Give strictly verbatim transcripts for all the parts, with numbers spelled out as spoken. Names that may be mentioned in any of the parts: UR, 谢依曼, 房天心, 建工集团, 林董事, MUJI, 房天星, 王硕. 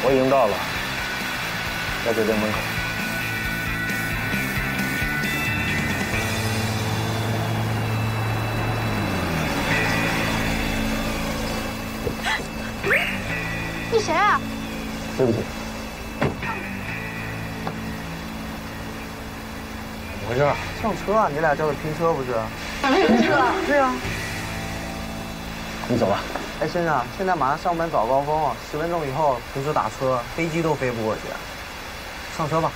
我已经到了，在酒店门口。 你谁啊？对不起。怎么回事？上车啊！你俩叫的拼车不是？拼车？对啊。你走吧。哎，先生，现在马上上班早高峰了，十分钟以后停止打车，飞机都飞不过去。上车吧。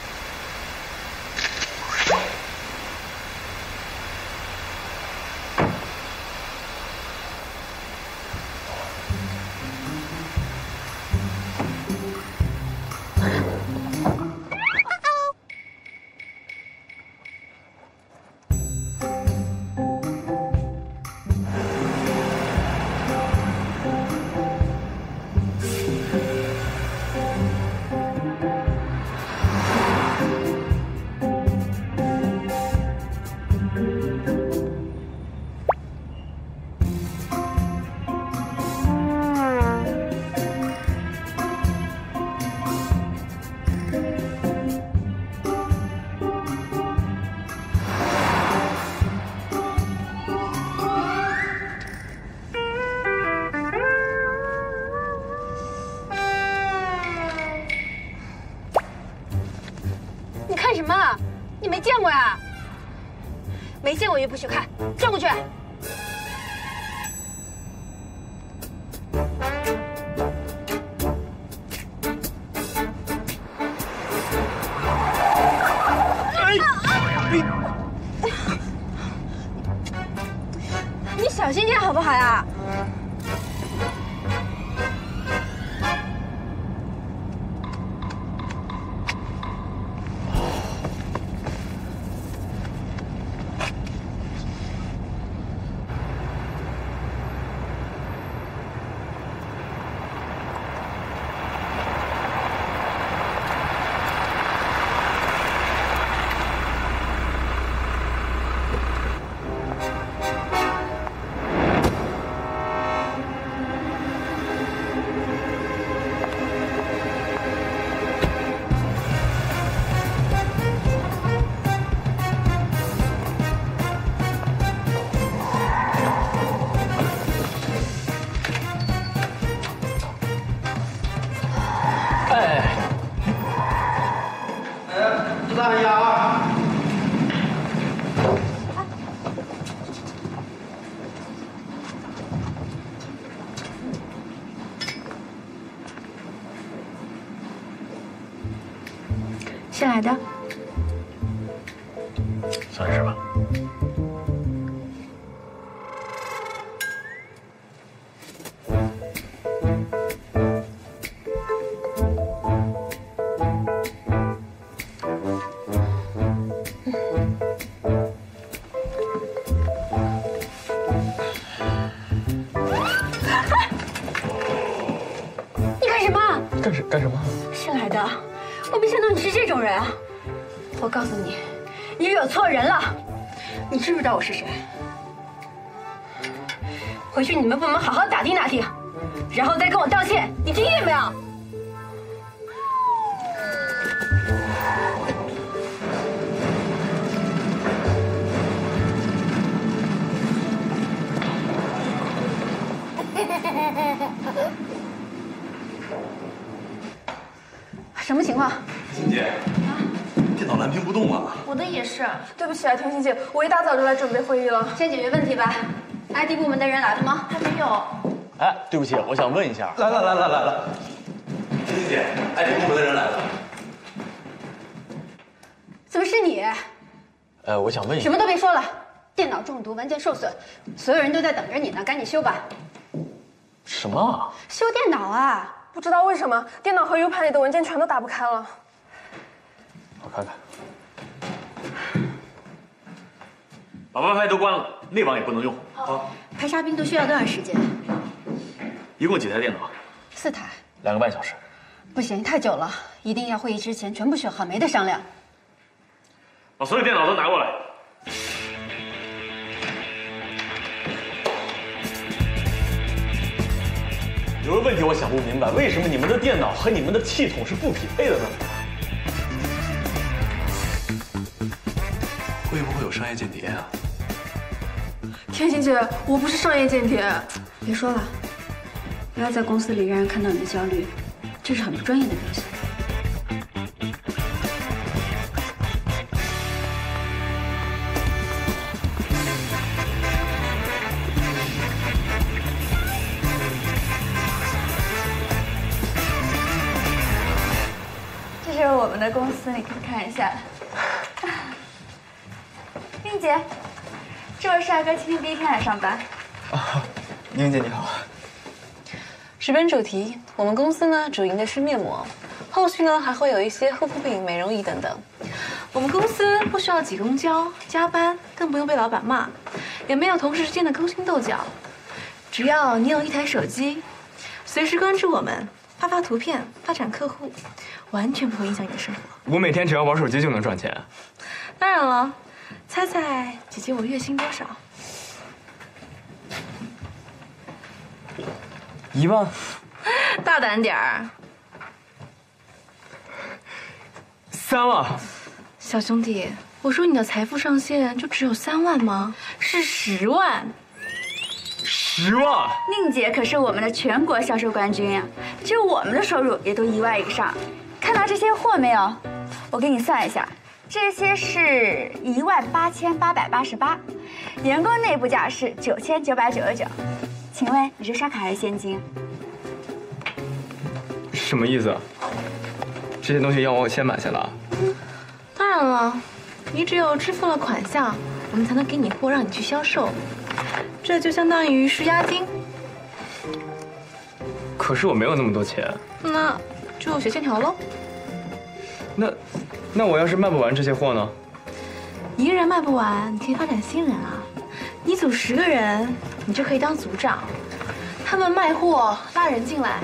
也不许看，转过去。 新来的，算是吧。你干什么？干什干什么？新来的。 我没想到你是这种人啊！我告诉你，你惹错人了。你知不知道我是谁？回去你们部门好好打听打听，然后再跟我道歉。你听见没有？什么情况？婷姐，啊，电脑蓝屏不动啊！我的也是，对不起啊，婷婷姐，我一大早就来准备会议了。先解决问题吧。I T 部门的人来了吗？还没有。哎，对不起，我想问一下。来来来来来来，婷婷姐 ，I T 部门的人来了。怎么是你？呃，我想问一下。什么都别说了，电脑中毒，文件受损，所有人都在等着你呢，赶紧修吧。什么？修电脑啊！ 不知道为什么电脑和 U 盘里的文件全都打不开了。我看看，把外卖都关了，内网也不能用。哦，排查病毒需要多长时间？一共几台电脑？四台。两个半小时。不行，太久了，一定要会议之前全部选好，没得商量。把所有电脑都拿过来。 有个问题我想不明白，为什么你们的电脑和你们的系统是不匹配的呢？会不会有商业间谍啊？天心姐，我不是商业间谍。别说了，不要在公司里让人看到你的焦虑，这是很不专业的表现。我的公司，你可以看一下。宁姐，这位帅哥今天第一天来上班。啊，宁姐你好。十本主题，我们公司呢主营的是面膜，后续呢还会有一些护肤品、美容仪等等。我们公司不需要挤公交、加班，更不用被老板骂，也没有同事之间的勾心斗角。只要你有一台手机，随时关注我们。 发发图片，发展客户，完全不会影响你的生活。我每天只要玩手机就能赚钱。当然了，猜猜姐姐我月薪多少？一万。大胆点儿。三万。小兄弟，我说你的财富上限就只有三万吗？是十万。 十万，宁姐可是我们的全国销售冠军呀、啊！只有我们的收入也都一万以上。看到这些货没有？我给你算一下，这些是一万八千八百八十八，员工内部价是九千九百九十九。请问你是刷卡还是现金？什么意思？这些东西要我先买下来、啊嗯？当然了，你只有支付了款项，我们才能给你货，让你去销售。 这就相当于是押金，可是我没有那么多钱，那就写欠条喽。那，那我要是卖不完这些货呢？一个人卖不完，你可以发展新人啊。你组十个人，你就可以当组长，他们卖货拉人进来，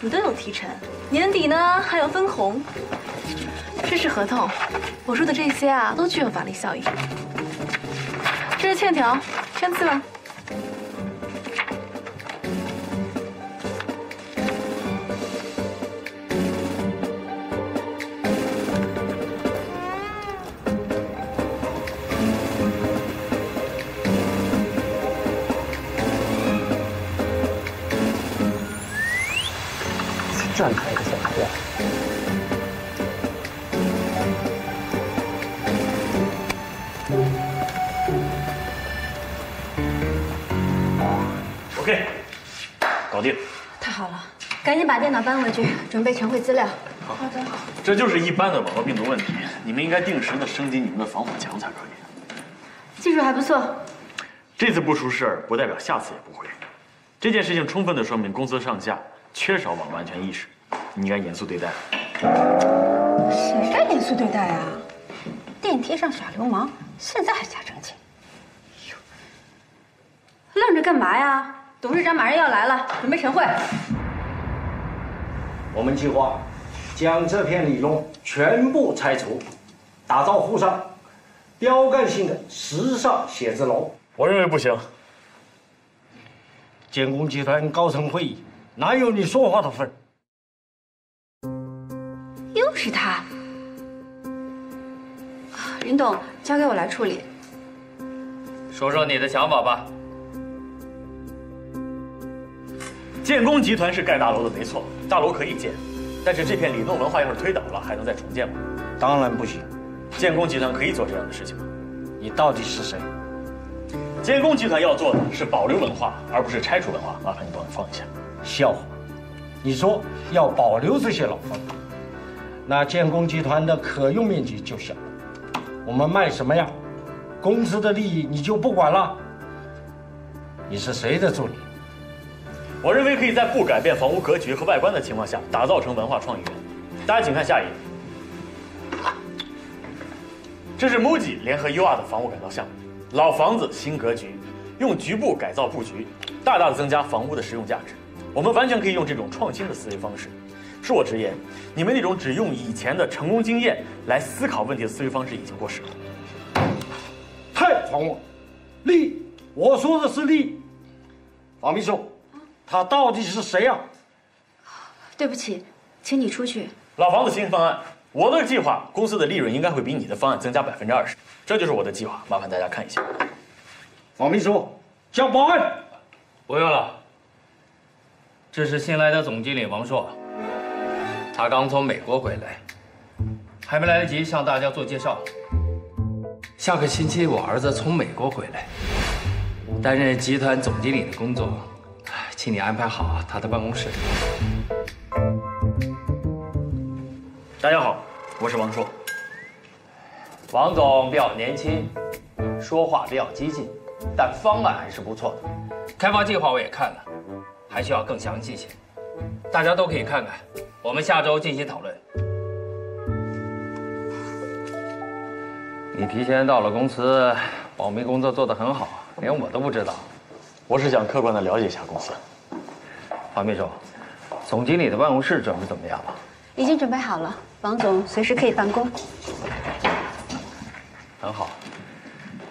你都有提成。年底呢还有分红。这是合同，我说的这些啊都具有法律效益。这是欠条，签字吧。 站台的小哥，OK， 搞定。太好了，赶紧把电脑搬回去，准备全会资料。好的。这就是一般的网络病毒问题，你们应该定时的升级你们的防火墙才可以。技术还不错。这次不出事，不代表下次也不会。这件事情充分的说明公司上下。 缺少网络安全意识，你应该严肃对待。谁该严肃对待啊？电梯上耍流氓，现在还假正经。哎呦，愣着干嘛呀？董事长马上要来了，准备晨会。我们计划将这片里弄全部拆除，打造沪上标杆性的时尚写字楼。我认为不行。建工集团高层会议。 哪有你说话的份？又是他，啊，云董，交给我来处理。说说你的想法吧。建工集团是盖大楼的没错，大楼可以建，但是这片里弄文化要是推倒了，还能再重建吗？当然不行。建工集团可以做这样的事情吗？你到底是谁？建工集团要做的是保留文化，而不是拆除文化。麻烦你帮我放一下。 笑话，你说要保留这些老房子，那建工集团的可用面积就小了。我们卖什么呀？公司的利益你就不管了？你是谁的助理？我认为可以在不改变房屋格局和外观的情况下，打造成文化创意园。大家请看下一页，这是 M U J I 联合 U R 的房屋改造项目，老房子新格局，用局部改造布局，大大的增加房屋的实用价值。我们完全可以用这种创新的思维方式。恕我直言，你们那种只用以前的成功经验来思考问题的思维方式已经过时了。太狂妄！利，我说的是利。王秘书，他到底是谁呀、啊？对不起，请你出去。老房子新方案。 我的计划，公司的利润应该会比你的方案增加百分之二十，这就是我的计划，麻烦大家看一下。王秘书，叫保安。不用了，这是新来的总经理王硕，他刚从美国回来，还没来得及向大家做介绍。下个星期我儿子从美国回来，担任集团总经理的工作，请你安排好他的办公室。 大家好，我是王硕。王总比较年轻，说话比较激进，但方案还是不错的。开发计划我也看了，还需要更详细些，大家都可以看看。我们下周进行讨论。你提前到了公司，保密工作做得很好，连我都不知道。我是想客观地了解一下公司。黄秘书，总经理的办公室准备怎么样了？ 已经准备好了，王总随时可以办公。很好，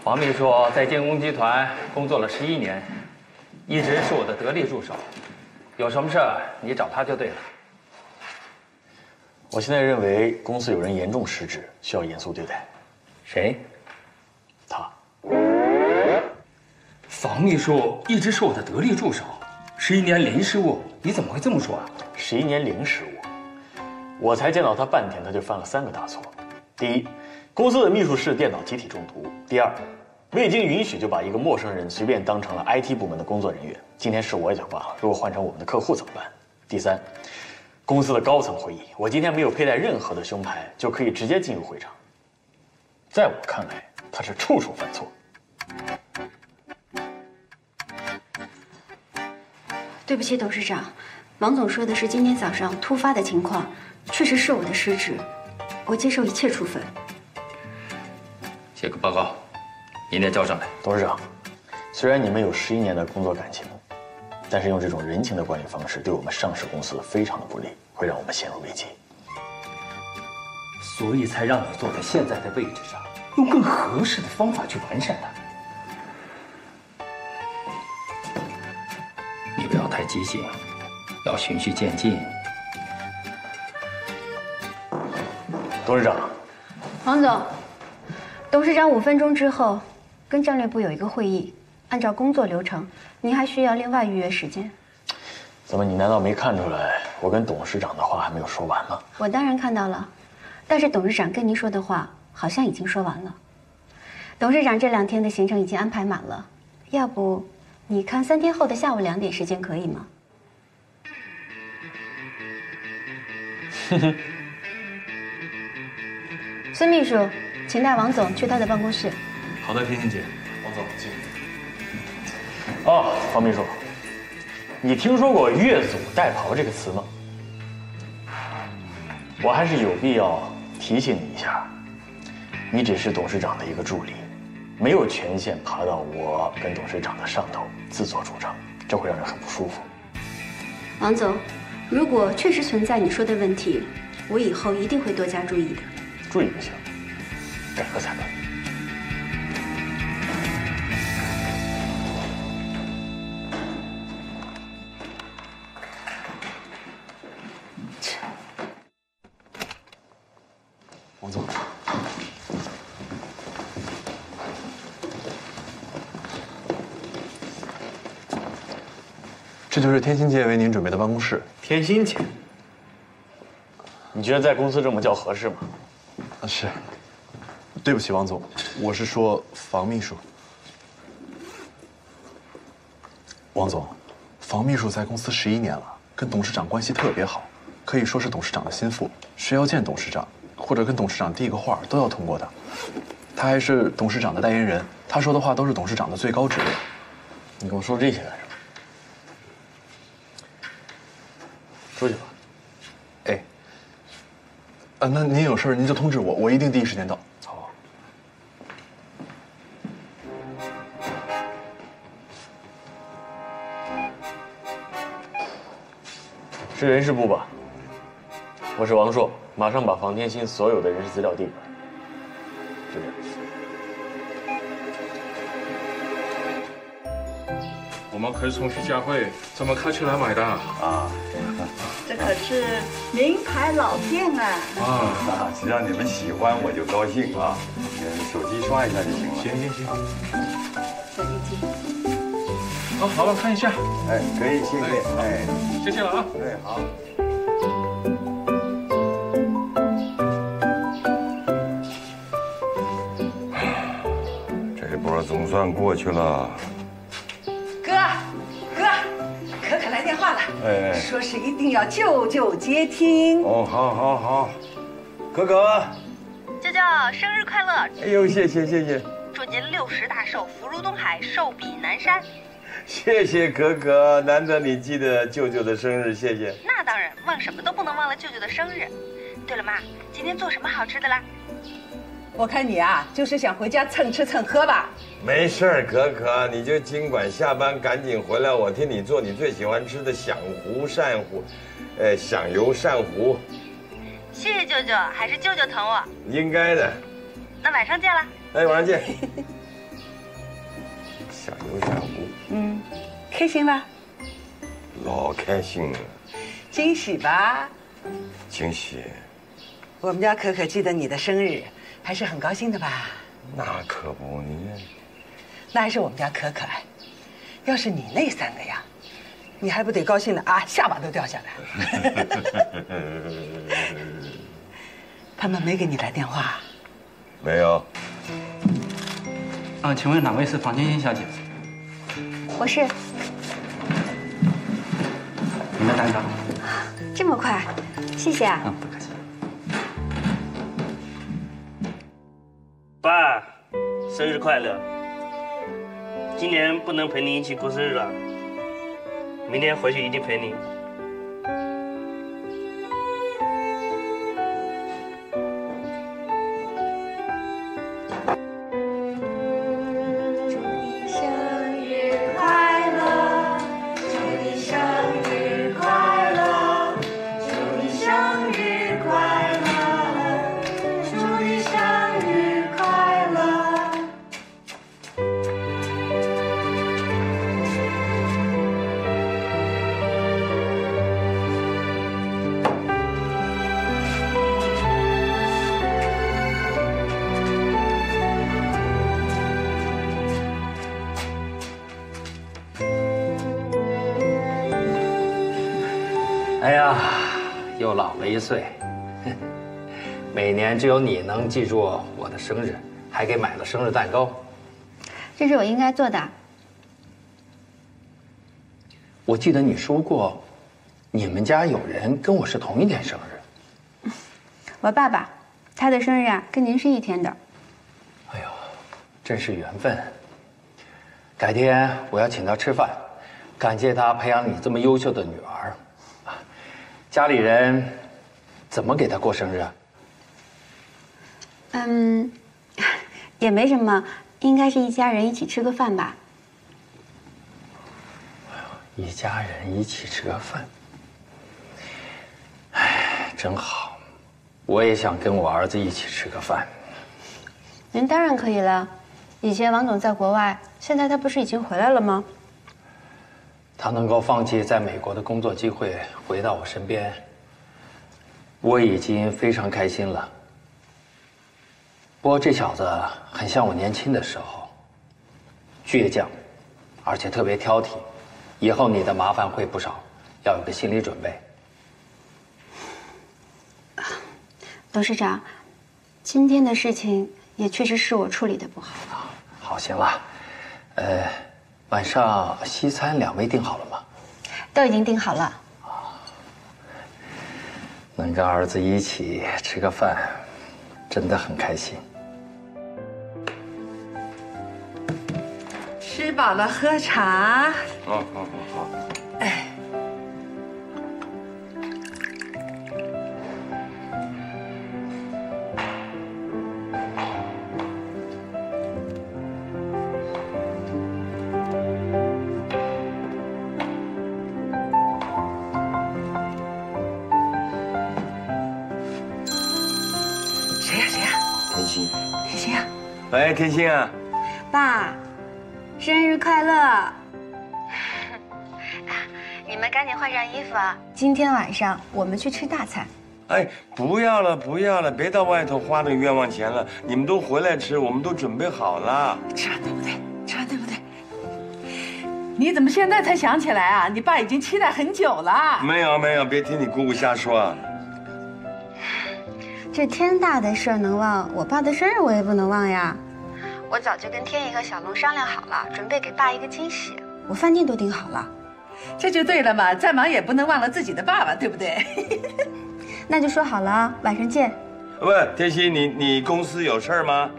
王秘书在建工集团工作了十一年，一直是我的得力助手。有什么事儿你找他就对了。我现在认为公司有人严重失职，需要严肃对待。谁？他。王秘书一直是我的得力助手，十一年零失误，你怎么会这么说啊？十一年零失误。 我才见到他半天，他就犯了三个大错：第一，公司的秘书室电脑集体中毒；第二，未经允许就把一个陌生人随便当成了 I T 部门的工作人员。今天是我也就罢了，如果换成我们的客户怎么办？第三，公司的高层会议，我今天没有佩戴任何的胸牌就可以直接进入会场。在我看来，他是处处犯错。对不起，董事长。 王总说的是今天早上突发的情况，确实是我的失职，我接受一切处分。写个报告，明天交上来。董事长，虽然你们有十一年的工作感情，但是用这种人情的管理方式对我们上市公司非常的不利，会让我们陷入危机。所以才让你坐在现在的位置上，用更合适的方法去完善它。你不要太激进。 要循序渐进。董事长，王总，董事长五分钟之后跟战略部有一个会议，按照工作流程，您还需要另外预约时间。怎么，你难道没看出来我跟董事长的话还没有说完吗？我当然看到了，但是董事长跟您说的话好像已经说完了。董事长这两天的行程已经安排满了，要不你看三天后的下午两点时间可以吗？ 孙秘书，请带王总去他的办公室。好的，天心姐。王总，进。哦，王秘书，你听说过越俎代庖这个词吗？我还是有必要提醒你一下，你只是董事长的一个助理，没有权限爬到我跟董事长的上头自作主张，这会让人很不舒服。王总。 如果确实存在你说的问题，我以后一定会多加注意的。注意不行，改革才能。切！王总，这就是天心姐为您准备的办公室。 天心姐，你觉得在公司这么叫合适吗？啊，是。对不起，王总，我是说房秘书。王总，房秘书在公司十一年了，跟董事长关系特别好，可以说是董事长的心腹。谁要见董事长或者跟董事长递个话，都要通过他。他还是董事长的代言人，他说的话都是董事长的最高指令。你跟我说这些干什么？ 出去吧，哎，啊，那您有事您就通知我，我一定第一时间到。好。是人事部吧？我是王硕，马上把房天星所有的人事资料递过来。就这样。我们可以从徐家汇怎么开车来买的啊？这可是名牌老店啊！啊，只要你们喜欢，我就高兴啊！手机刷一下就行了。行行行。手机机。 好，老板看一下，哎，可以，谢谢，哎，谢谢了啊，哎，好。这波总算过去了。哥，哥，可可来电话了，哎，说是一定要舅舅接听。哦，好，好，好。可可，舅舅生日快乐！哎呦，谢谢，谢谢。祝您六十大寿，福如东海，寿比南山。 谢谢可可，难得你记得舅舅的生日，谢谢。那当然，忘什么都不能忘了舅舅的生日。对了，妈，今天做什么好吃的啦？我看你啊，就是想回家蹭吃蹭喝吧。没事儿，可可，你就尽管下班赶紧回来，我替你做你最喜欢吃的响糊鳝糊，呃，响油鳝糊。谢谢舅舅，还是舅舅疼我。应该的。那晚上见了。哎，晚上见。响油鳝糊。 嗯，开心吧？老开心了。惊喜吧？惊喜。我们家可可记得你的生日，还是很高兴的吧？那可不，你。那还是我们家可可。要是你那三个呀，你还不得高兴的啊，下巴都掉下来。他们没给你来电话？没有。啊，请问哪位是房天星小姐？ 我是，你们单张，这么快，谢谢啊。嗯，不客气。爸，生日快乐！今年不能陪你一起过生日了，明天回去一定陪你。一岁，每年只有你能记住我的生日，还给买了生日蛋糕。这是我应该做的。我记得你说过，你们家有人跟我是同一天生日。我爸爸，他的生日啊，跟您是一天的。哎呦，真是缘分。改天我要请他吃饭，感谢他培养你这么优秀的女儿。啊，家里人。 怎么给他过生日啊？嗯，也没什么，应该是一家人一起吃个饭吧。一家人一起吃个饭，哎，真好。我也想跟我儿子一起吃个饭。您当然可以了。以前王总在国外，现在他不是已经回来了吗？他能够放弃在美国的工作机会，回到我身边。 我已经非常开心了。不过这小子很像我年轻的时候，倔强，而且特别挑剔。以后你的麻烦会不少，要有个心理准备。董事长，今天的事情也确实是我处理的不好。好，行了。呃，晚上西餐两位订好了吗？都已经订好了。 能跟儿子一起吃个饭，真的很开心。吃饱了喝茶。好好好好。哎，喂，天心啊！爸，生日快乐！你们赶紧换上衣服啊！今天晚上我们去吃大餐。哎，不要了，不要了，别到外头花那个冤枉钱了。你们都回来吃，我们都准备好了。吃完对不对？吃完对不对？你怎么现在才想起来啊？你爸已经期待很久了。没有没有，别听你姑姑瞎说啊。 这天大的事儿能忘，我爸的生日我也不能忘呀。我早就跟天一和小龙商量好了，准备给爸一个惊喜。我饭店都订好了，这就对了嘛。再忙也不能忘了自己的爸爸，对不对？那就说好了啊，晚上见。喂，天心，你你公司有事儿吗？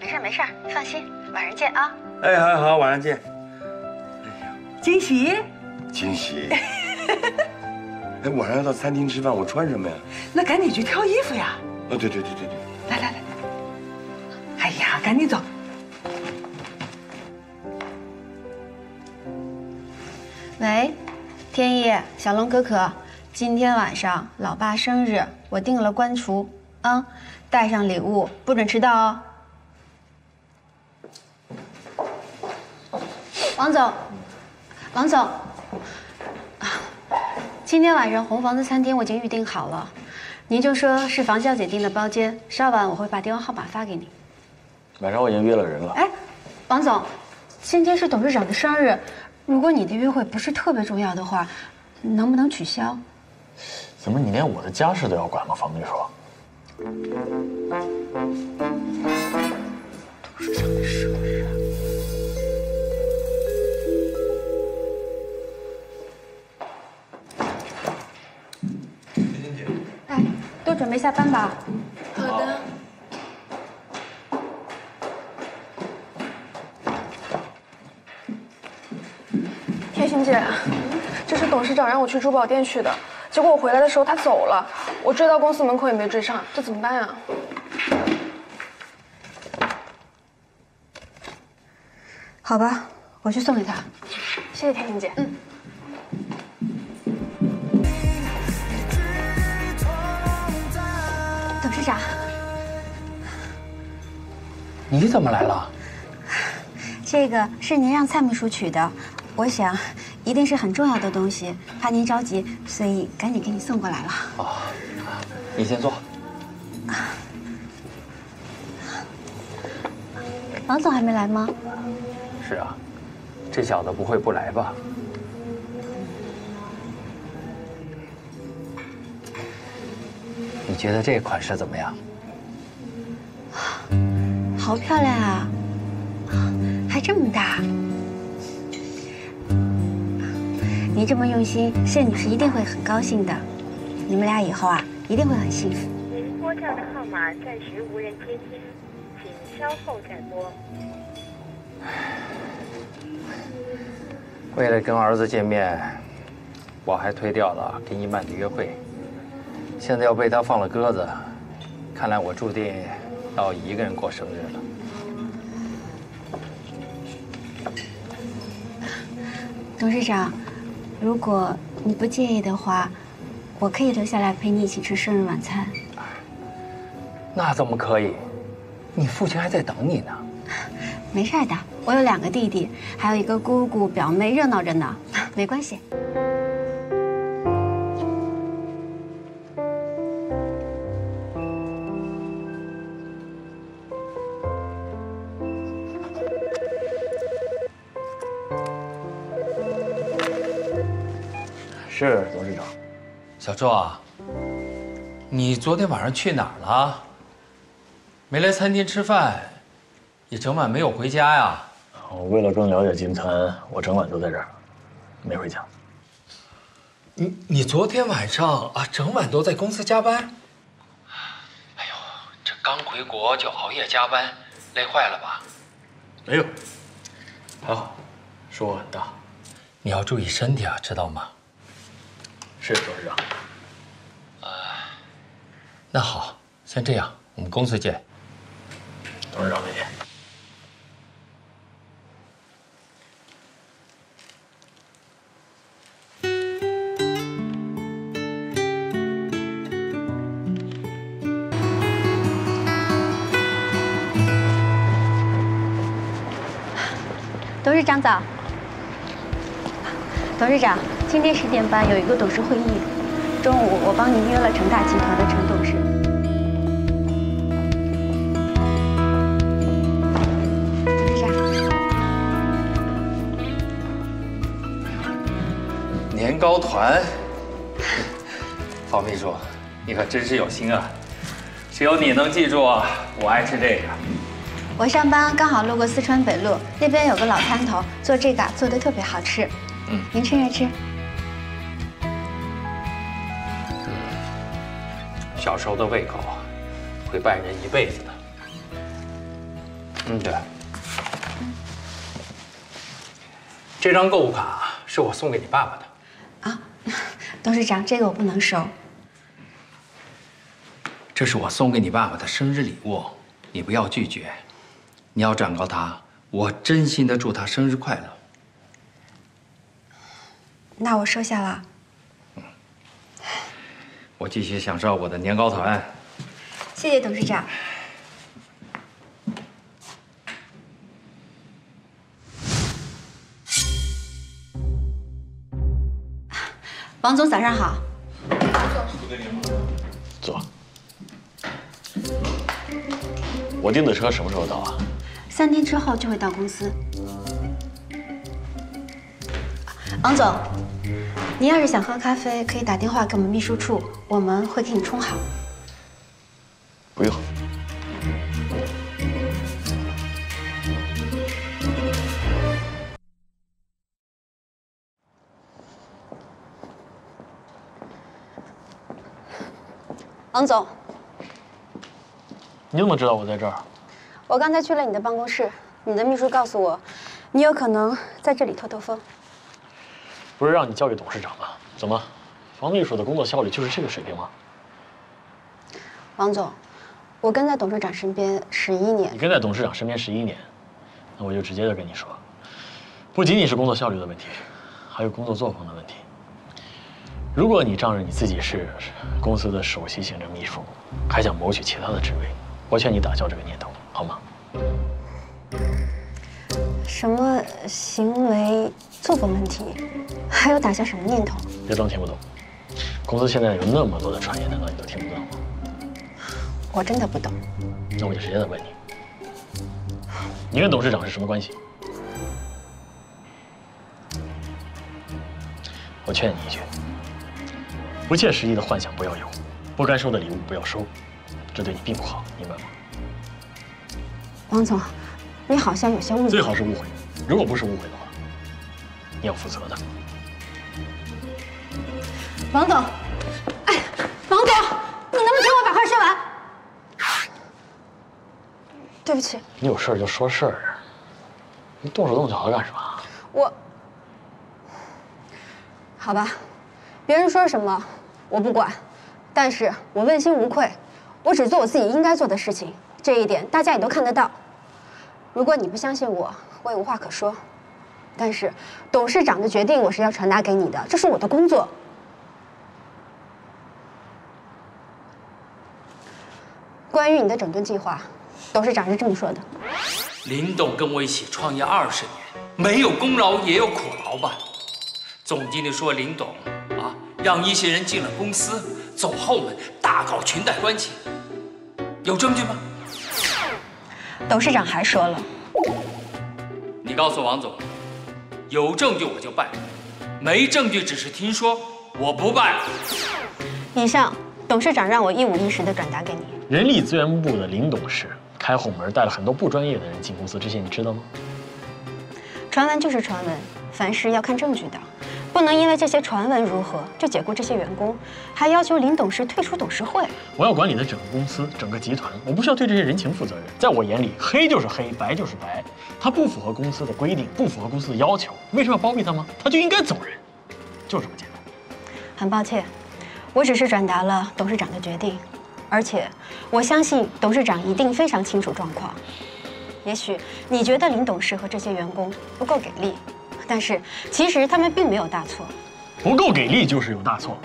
没事没事，放心，晚上见啊。哎，好好，晚上见。哎呀，惊喜，惊喜。哎，晚上要到餐厅吃饭，我穿什么呀？那赶紧去挑衣服呀！哦，对对对对对，来来来，哎呀，赶紧走。喂，天一、小龙、可可，今天晚上老爸生日，我订了官厨，啊、嗯，带上礼物，不准迟到哦。王总，王总。 今天晚上红房子餐厅我已经预定好了，您就说是房小姐订的包间，稍晚我会把电话号码发给你。晚上我已经约了人了。哎，王总，今天是董事长的生日，如果你的约会不是特别重要的话，能不能取消？怎么你连我的家事都要管吗，房秘书？董事长的生日。 都准备下班吧。好的。天心姐，这是董事长让我去珠宝店取的，结果我回来的时候他走了，我追到公司门口也没追上，这怎么办呀？好吧，我去送给他。谢谢天心姐。嗯。 董事长，你怎么来了？这个是您让蔡秘书取的，我想一定是很重要的东西，怕您着急，所以赶紧给你送过来了。哦，你先坐。王总还没来吗？是啊，这小子不会不来吧？ 你觉得这款式怎么样？好漂亮啊！还这么大！您这么用心，谢女士一定会很高兴的。你们俩以后啊，一定会很幸福。您拨叫的号码暂时无人接听，请稍后再拨。为了跟儿子见面，我还推掉了跟一曼的约会。 现在要被他放了鸽子，看来我注定要一个人过生日了。董事长，如果你不介意的话，我可以留下来陪你一起吃生日晚餐。那怎么可以？你父亲还在等你呢。没事的，我有两个弟弟，还有一个姑姑、表妹，热闹着呢，没关系。 是董事长，小周啊，你昨天晚上去哪儿了？没来餐厅吃饭，也整晚没有回家呀？我为了更了解金餐，我整晚都在这儿，没回家。你你昨天晚上啊，整晚都在公司加班？哎呦，这刚回国就熬夜加班，累坏了吧？没有，还好，收获很大。你要注意身体啊，知道吗？ 是董事长。啊，那好，先这样，我们公司见。董事长再见。董事长早。董事长，今天十点半有一个董事会议，中午我帮您约了成大集团的陈董事。 年糕团，方秘书，你可真是有心啊！只有你能记住啊，我爱吃这个。我上班刚好路过四川北路，那边有个老摊头做这个，做的特别好吃。嗯，您趁热吃。小时候的胃口会伴人一辈子的。嗯，对。这张购物卡是我送给你爸爸的。 啊，董事长，这个我不能收。这是我送给你爸爸的生日礼物，你不要拒绝。你要转告他，我真心的祝他生日快乐。那我收下了。嗯，我继续享受我的年糕团。谢谢董事长。 王总，早上好。坐。我订的车什么时候到啊？三天之后就会到公司。王总，您要是想喝咖啡，可以打电话给我们秘书处，我们会给你冲好。不用。 王总，你怎么知道我在这儿？我刚才去了你的办公室，你的秘书告诉我，你有可能在这里透透风。不是让你教育董事长吗？怎么，方秘书的工作效率就是这个水平吗？王总，我跟在董事长身边十一年。你跟在董事长身边十一年，那我就直接的跟你说，不仅仅是工作效率的问题，还有工作作风的问题。 如果你仗着你自己是公司的首席行政秘书，还想谋取其他的职位，我劝你打消这个念头，好吗？什么行为作风问题，还有打消什么念头？别装听不懂，公司现在有那么多的传言，难道你都听不到吗？我真的不懂。那我就直接的问你，你跟董事长是什么关系？我劝你一句。 不切实际的幻想不要有，不该收的礼物不要收，这对你并不好，明白吗？王总，你好像有些误会。最好是误会，如果不是误会的话，你要负责的。王总，哎，王总，你能不能给我把话说完？对不起。你有事儿就说事儿，你动手动脚的干什么？我，好吧，别人说什么？ 我不管，但是我问心无愧，我只做我自己应该做的事情，这一点大家也都看得到。如果你不相信我，我也无话可说。但是董事长的决定我是要传达给你的，这是我的工作。关于你的整顿计划，董事长是这么说的：林董跟我一起创业二十年，没有功劳也有苦劳吧。总经理说林董啊。 让一些人进了公司，走后门，大搞裙带关系，有证据吗？董事长还说了，你告诉王总，有证据我就办，没证据只是听说，我不办。以上，董事长让我一五一十的转达给你。人力资源部的林董事开后门，带了很多不专业的人进公司，这些你知道吗？传闻就是传闻，凡事要看证据的。 不能因为这些传闻如何就解雇这些员工，还要求林董事退出董事会。我要管理的整个公司、整个集团，我不需要对这些人情负责任。在我眼里，黑就是黑，白就是白。他不符合公司的规定，不符合公司的要求，为什么要包庇他吗？他就应该走人，就这么简单。很抱歉，我只是转达了董事长的决定，而且我相信董事长一定非常清楚状况。也许你觉得林董事和这些员工不够给力。 但是其实他们并没有大错，不够给力就是有大错，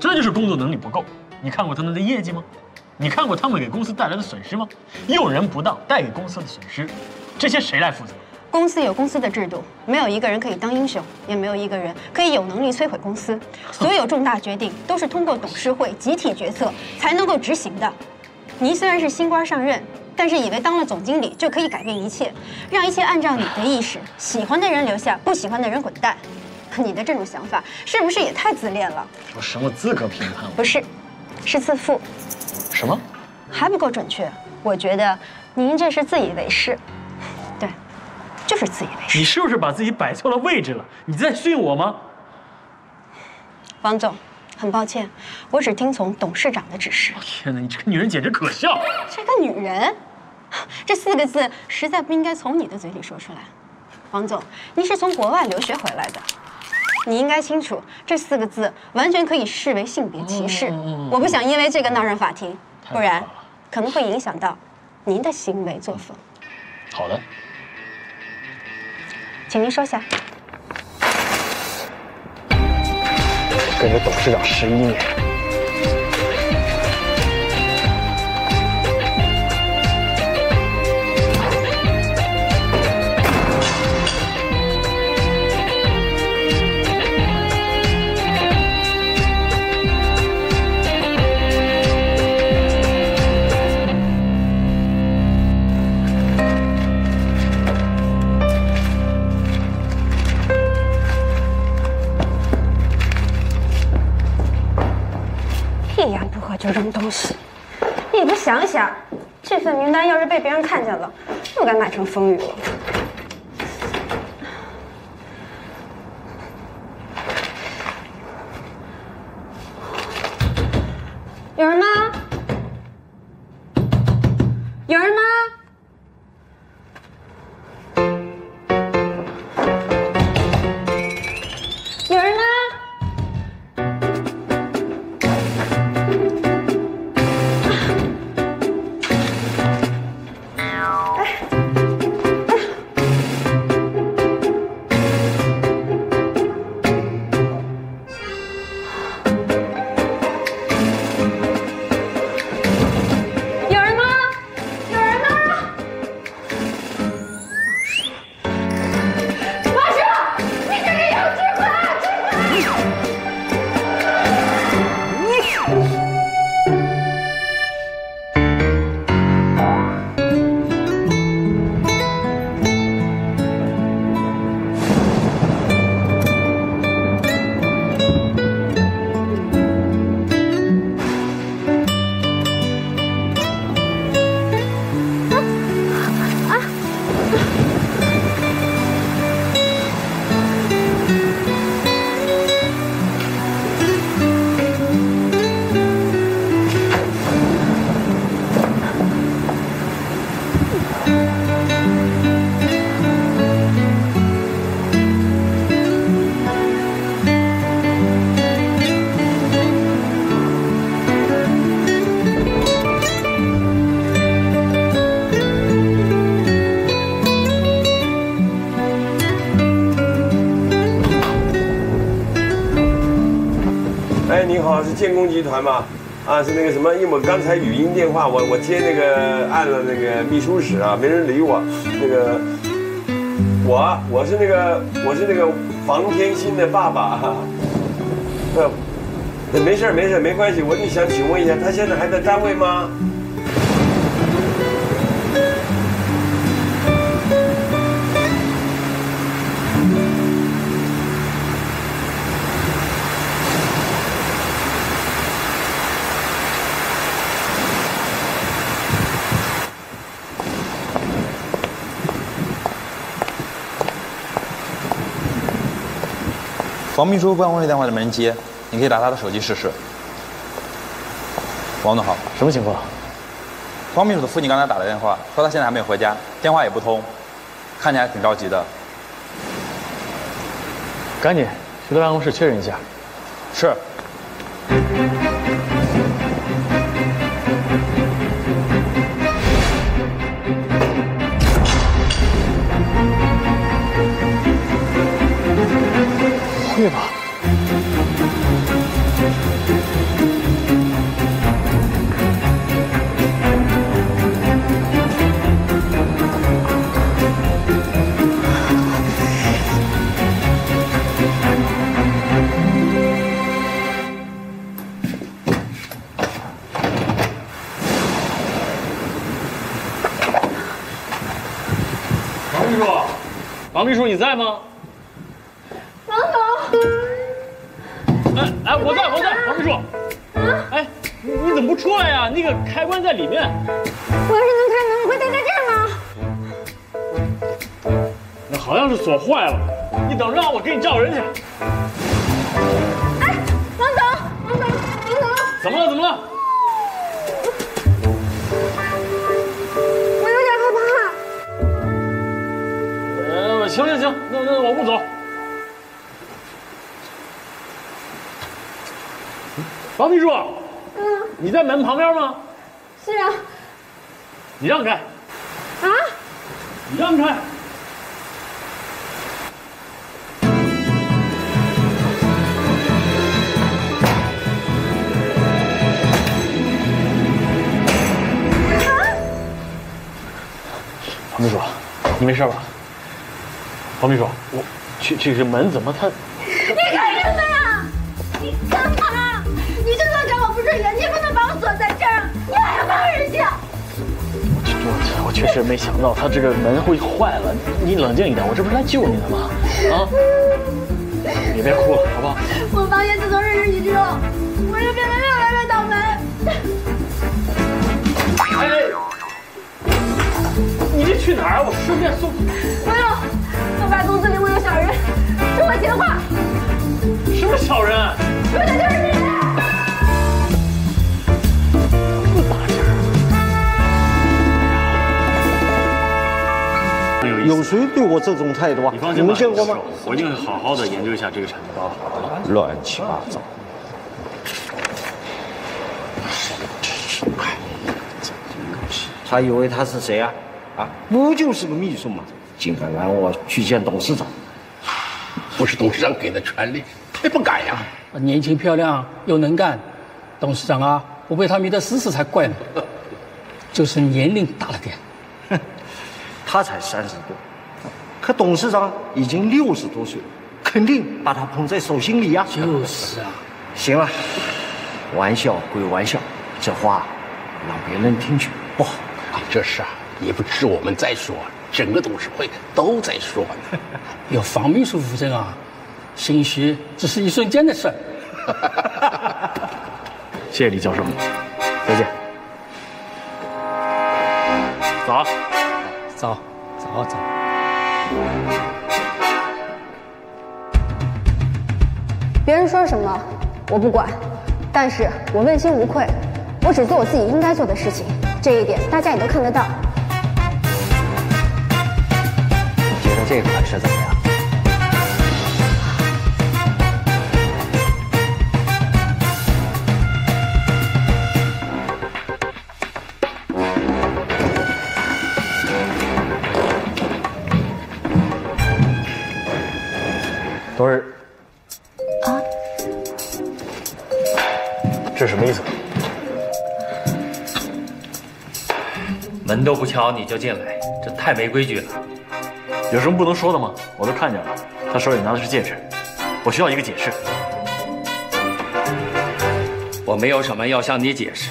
这就是工作能力不够。你看过他们的业绩吗？你看过他们给公司带来的损失吗？用人不当带给公司的损失，这些谁来负责？公司有公司的制度，没有一个人可以当英雄，也没有一个人可以有能力摧毁公司。所有重大决定都是通过董事会集体决策才能够执行的。您虽然是新官上任，但是以为当了总经理就可以改变一切，让一切按照你的意识，喜欢的人留下，不喜欢的人滚蛋。你的这种想法是不是也太自恋了？我什么资格评判？不是，是自负。什么？还不够准确？我觉得您这是自以为是。 就是自以为是。你是不是把自己摆错了位置了？你在训我吗？王总，很抱歉，我只听从董事长的指示。天哪，你这个女人简直可笑！这个女人，这四个字实在不应该从你的嘴里说出来。王总，您是从国外留学回来的，你应该清楚，这四个字完全可以视为性别歧视。嗯、我不想因为这个闹上法庭，不然可能会影响到您的行为作风。好的。 请您收下。跟着董事长十一年，就扔东西，你不想想，这份名单要是被别人看见了，又该骂成风雨了。有人吗？有人吗？ 建工集团嘛，啊，是那个什么，因为我刚才语音电话，我我接那个按了那个秘书室啊，没人理我。那个我我是那个我是那个房天心的爸爸，哈、啊，呃，没事没事没关系，我就想请问一下，他现在还在单位吗？王秘书办公室电话里没人接，你可以打他的手机试试。王总好，什么情况？王秘书的父亲刚才打了电话，说他现在还没有回家，电话也不通，看起来挺着急的。赶紧去他办公室确认一下。是。 对吧？王秘书，你在吗？王总。哎哎，我在，我在，王秘书。啊？哎，你你怎么不出来呀？那个开关在里面。我要是能开门，我会待在这儿吗？那好像是锁坏了。你等着啊，我给你叫人去。哎，王总，王总，王总。怎么了？怎么了？ 行行行，那那我不走。王秘书，嗯，你在门旁边吗？是啊。你让开。啊？你让开。啊？王秘书，你没事吧？ 王秘书，我去这个门怎么他？你干什么呀？你干嘛？你就算找我不是人，你也不能把我锁在这儿，你还要帮人家？我我我确实没想到他这个门会坏了。你冷静一点，我这不是来救你的吗？啊！你别哭了，好不好？我发现自从认识你之后，我就变得越来越倒霉。哎，你这去哪儿？我顺便送。不用。 我爸公司里会有小人说我闲话。什么小人？说的就是你。这么大事儿，有谁对我这种态度啊？你们见过吗？我一定会好好的研究一下这个产品。乱七八糟。他以为他是谁啊？啊，不就是个秘书吗？ 竟敢让我去见董事长，不是董事长给的权利，他不敢呀。年轻漂亮又能干，董事长啊，我被他迷得死死才怪呢。就是年龄大了点，哼，他才三十多，可董事长已经六十多岁了，肯定把他捧在手心里呀。就是啊。行了，玩笑归玩笑，这话让别人听去不好。这事啊，也不止我们在说。 整个董事会都在说呢，有房秘书扶正啊，兴许只是一瞬间的事。谢谢李教授，再见。走，走，走，走。别人说什么我不管，但是我问心无愧，我只做我自己应该做的事情，这一点大家也都看得到。 这款式怎么样？董事啊，这什么意思？门都不敲你就进来，这太没规矩了。 有什么不能说的吗？我都看见了，他手里拿的是戒指，我需要一个解释。我没有什么要向你解释，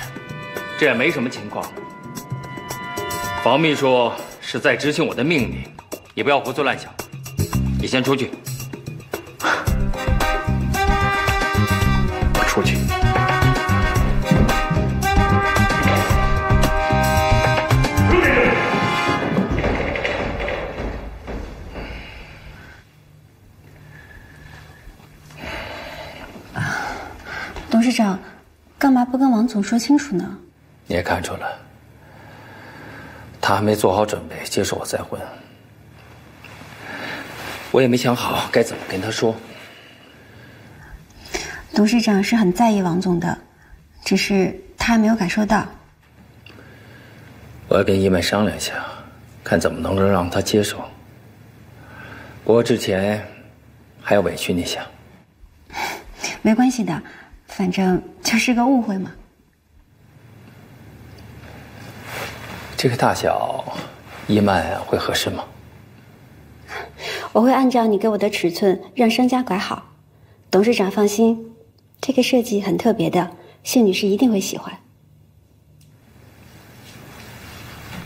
这也没什么情况。王秘书是在执行我的命令，你不要胡思乱想。你先出去。我出去。 董事长，干嘛不跟王总说清楚呢？你也看出来，他还没做好准备接受我再婚。我也没想好该怎么跟他说。董事长是很在意王总的，只是他还没有感受到。我要跟伊曼商量一下，看怎么能够让他接受。不过之前还要委屈你一下。没关系的。 反正就是个误会嘛。这个大小，伊曼会合适吗？我会按照你给我的尺寸让商家拐好。董事长放心，这个设计很特别的，谢女士一定会喜欢。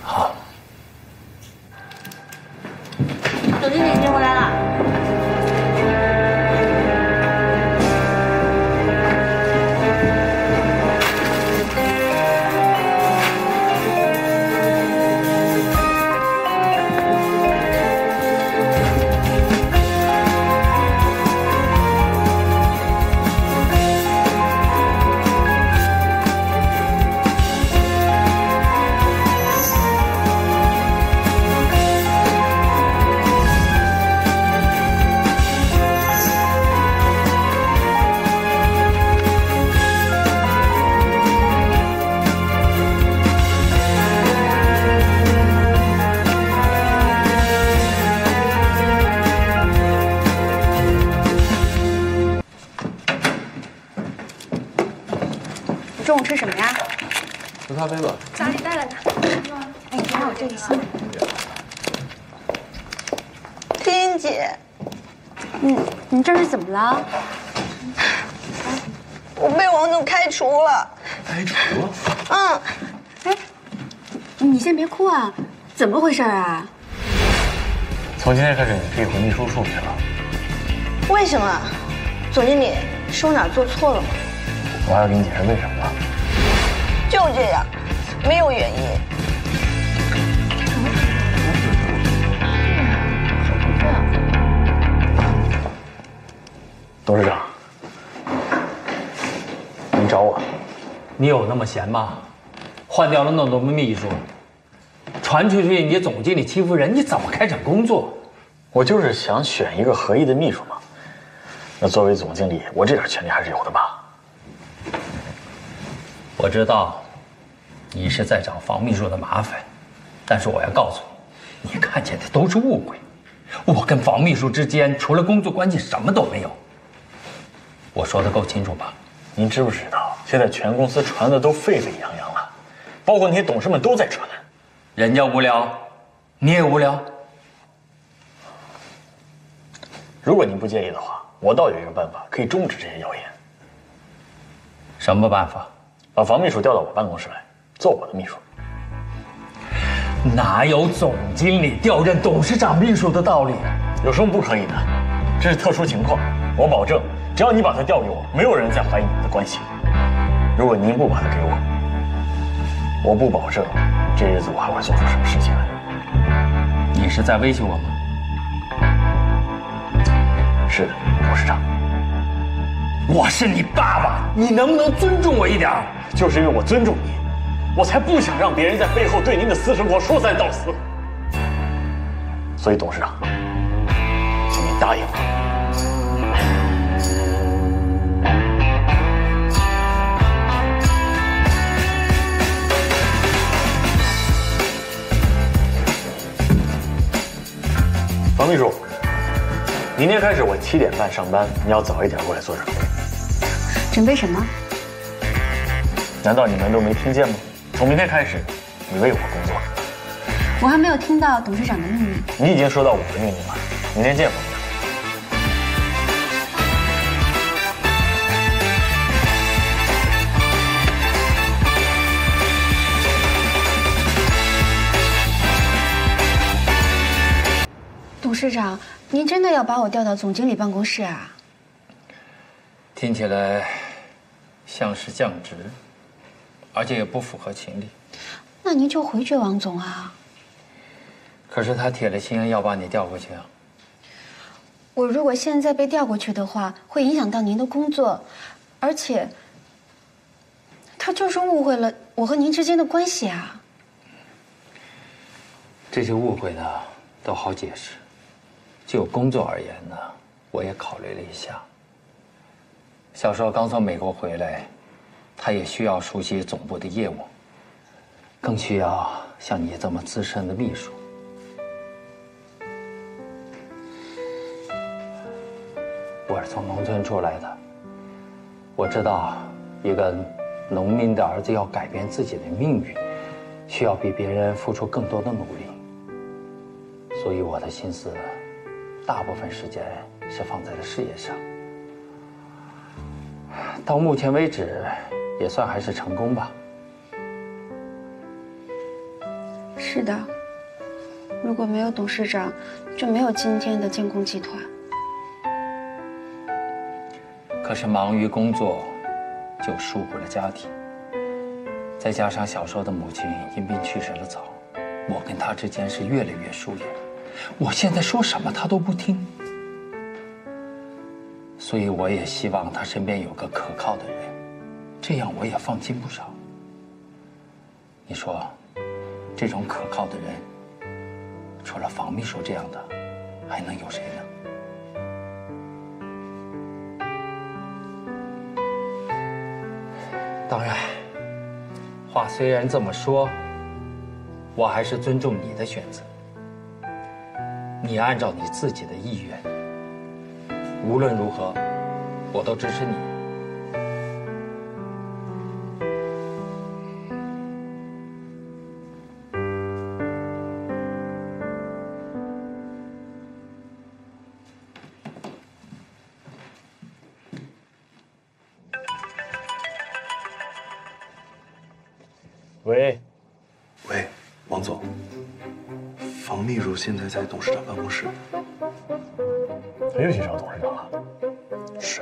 好。董事长。接回来了。中午吃什么呀？喝咖啡吧。家里带了呢。哎，你看我这个新的。天姐，你你这是怎么了？我被王总开除了。开除？嗯。哎，你先别哭啊，怎么回事啊？从今天开始，你可以回秘书处去了。为什么？总经理是我哪做错了吗？ 我还要给你解释为什么？就这样，没有原因。董事长，你找我，你有那么闲吗？换掉了那么多秘书，传出去你总经理欺负人，你怎么开展工作？我就是想选一个合意的秘书嘛。那作为总经理，我这点权利还是有的吧。 我知道，你是在找房秘书的麻烦，但是我要告诉你，你看见的都是误会。我跟房秘书之间除了工作关系什么都没有。我说的够清楚吧？您知不知道，现在全公司传的都沸沸扬扬了，包括那些董事们都在传。人家无聊，你也无聊。如果您不介意的话，我倒有一个办法可以终止这些谣言。什么办法？ 把房秘书调到我办公室来，做我的秘书。哪有总经理调任董事长秘书的道理？有什么不可以的？这是特殊情况，我保证，只要你把他调给我，没有人再怀疑你们的关系。如果您不把他给我，我不保证这日子我还会做出什么事情来。你是在威胁我吗？是的，董事长。 我是你爸爸，你能不能尊重我一点？就是因为我尊重你，我才不想让别人在背后对您的私生活说三道四。所以，董事长，请你答应我。王秘书，明天开始我七点半上班，你要早一点过来做准备。 准备什么？难道你们都没听见吗？从明天开始，你为我工作。我还没有听到董事长的命令。你已经收到我的命令了。明天见吧。董事长，您真的要把我调到总经理办公室啊？听起来。 像是降职，而且也不符合情理。那您就回绝王总啊！可是他铁了心要把你调过去啊！我如果现在被调过去的话，会影响到您的工作，而且他就是误会了我和您之间的关系啊！这些误会呢，都好解释。就工作而言呢，我也考虑了一下。 小时候刚从美国回来，他也需要熟悉总部的业务，更需要像你这么资深的秘书。我是从农村出来的，我知道一个农民的儿子要改变自己的命运，需要比别人付出更多的努力，所以我的心思大部分时间是放在了事业上。 到目前为止，也算还是成功吧。是的，如果没有董事长，就没有今天的建工集团。可是忙于工作，就疏忽了家庭。再加上小时候的母亲因病去世的早，我跟她之间是越来越疏远。我现在说什么她都不听，所以我也希望她身边有个可靠的人，这样我也放心不少。你说，这种可靠的人，除了房秘书这样的，还能有谁呢？ 当然，话虽然这么说，我还是尊重你的选择。你按照你自己的意愿，无论如何，我都支持你。喂，喂，王总，房秘书现在在董事长办公室，他又去找董事长了。是，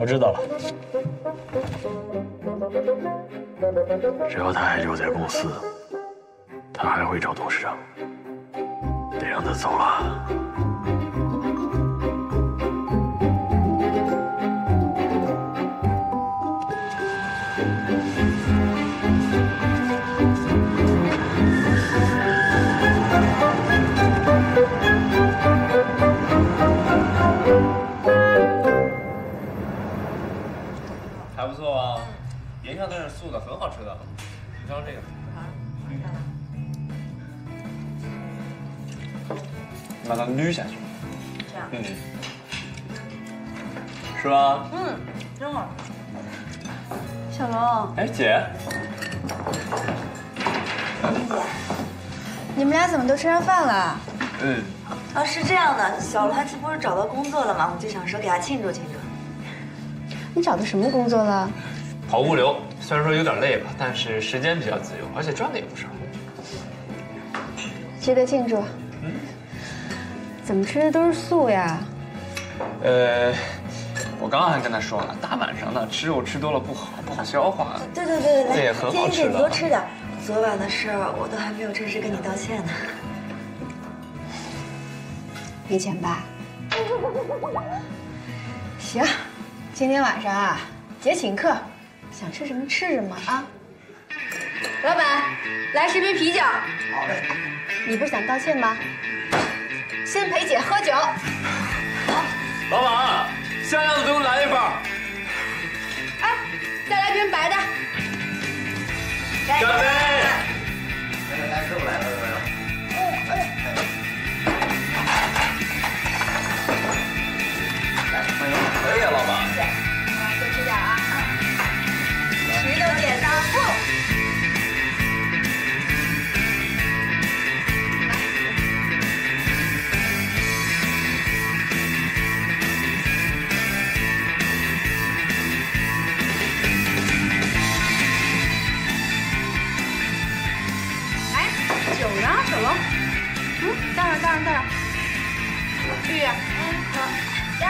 我知道了。只要他还留在公司，他还会找董事长，得让他走了。 还不错啊，盐酱蛋是素的，很好吃的。你尝尝这个。嗯。把它捋下去。这样。嗯。是吧？嗯，真好吃。小龙。哎，姐。你们俩怎么都吃上饭了？嗯。啊，是这样的，小龙他这不是找到工作了吗？我就想说给他庆祝庆祝。 你找的什么工作了？跑物流，虽然说有点累吧，但是时间比较自由，而且赚的也不少，值得庆祝。嗯，怎么吃的都是素呀？呃，我刚刚还跟他说呢，大晚上的吃肉吃多了不好，不好消化。对对对对对，也很好吃的。建议你多吃点。昨晚的事我都还没有正式跟你道歉呢。没钱吧？行。 今天晚上啊，姐请客，想吃什么吃什么啊！老板，来十杯啤酒。好嘞。你不是想道歉吗？先陪姐喝酒。好。老板，像样的给我来一份。哎，再来瓶白的。干杯！来来来，跟我来，跟我来。 可以啊，老板。对，多吃点啊！石头剪刀布，来，酒呢，小龙？嗯，倒上，倒上，倒上。玉玉，嗯，好，干。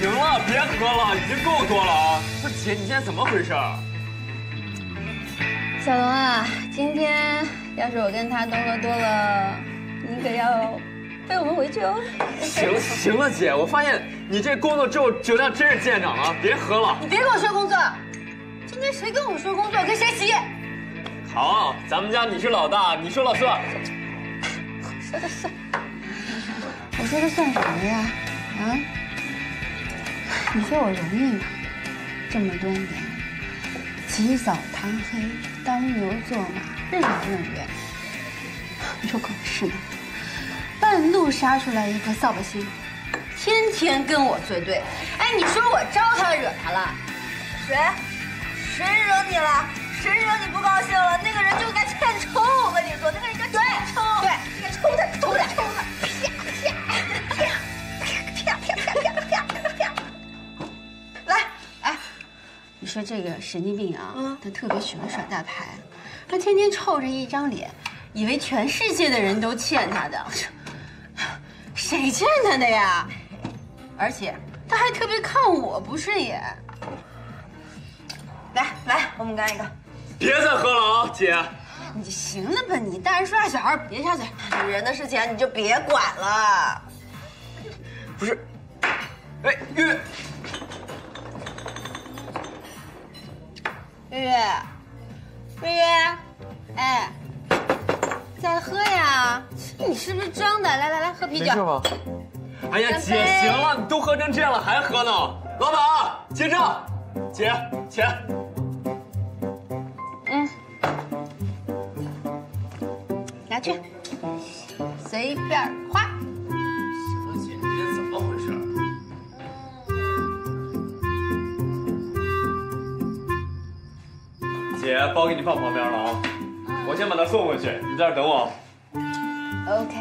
行了，别喝了，已经够多了啊！不是姐，你现在怎么回事？小龙啊，今天要是我跟他都喝多了，你可要背我们回去哦。行行了，姐，我发现你这工作之后酒量真是见长了，别喝了。你别跟我说工作，今天谁跟我说工作跟谁急。好，咱们家你是老大，你说了算。说的算，我说的算什么呀？啊？ 你说我容易吗？这么多年，起早贪黑，当牛做马，任劳任怨。如果是你，半路杀出来一个扫把星，天天跟我作对。哎，你说我招他惹他了？谁？谁惹你了？谁惹你不高兴了？那个人就该欠抽！我跟你说，那个人该对抽，对，你该抽他，抽他，抽他，啪啪啪啪啪啪啪啪。 你说这个神经病啊，他特别喜欢耍大牌，他天天臭着一张脸，以为全世界的人都欠他的，谁欠他的呀？而且他还特别看我不顺眼。来来，我们干一个。别再喝了啊，姐。 你就行了吧，你大人说大小孩别插嘴，女人的事情你就别管了。不是，哎，月月，月月，月月，哎，再喝呀！你是不是装的？来来来，喝啤酒。没事吧？哎呀，姐，行了，你都喝成这样了还喝呢？老板啊，结账，姐，钱。 拿去，随便花。小姐，你这怎么回事？姐，包给你放旁边了啊，我先把它送回去，你在这等我。OK。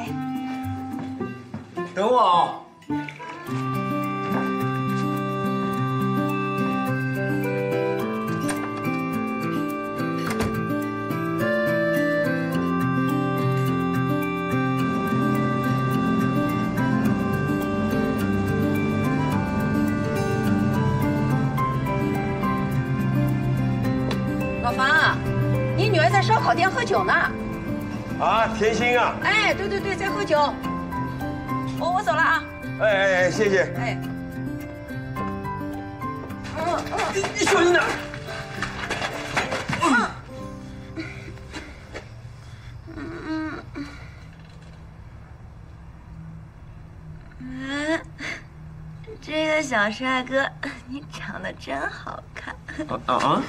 等我啊。 老房啊，你女儿在烧烤店喝酒呢。啊，甜心啊！哎，对对对，在喝酒。我我走了啊。哎哎哎，谢谢。哎。嗯嗯，你你小心点。嗯嗯。这个小帅哥，你长得真好看。啊啊啊！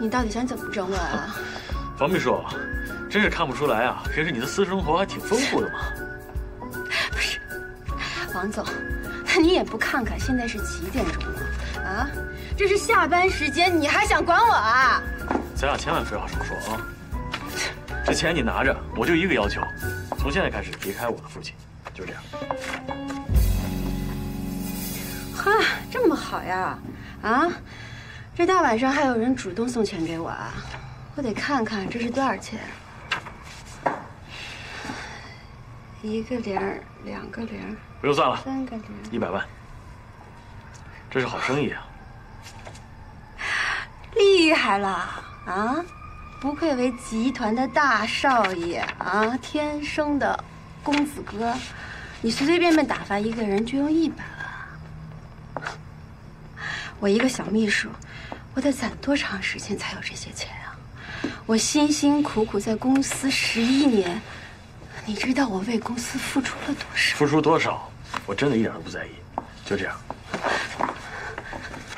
你到底想怎么整我啊，房秘书？真是看不出来啊，平时你的私生活还挺丰富的嘛。不是，王总，你也不看看现在是几点钟了啊？这是下班时间，你还想管我啊？咱俩千万废话少说啊！这钱你拿着，我就一个要求，从现在开始离开我的父亲，就这样。哈，这么好呀？啊？ 这大晚上还有人主动送钱给我啊！我得看看这是多少钱。一个零，两个零，不用算了，三个零，一百万。这是好生意啊！厉害了啊！不愧为集团的大少爷啊，天生的公子哥。你随随便便打发一个人就用一百万，我一个小秘书。 我得攒多长时间才有这些钱啊！我辛辛苦苦在公司十一年，你知道我为公司付出了多少？付出多少？我真的一点都不在意，就这样。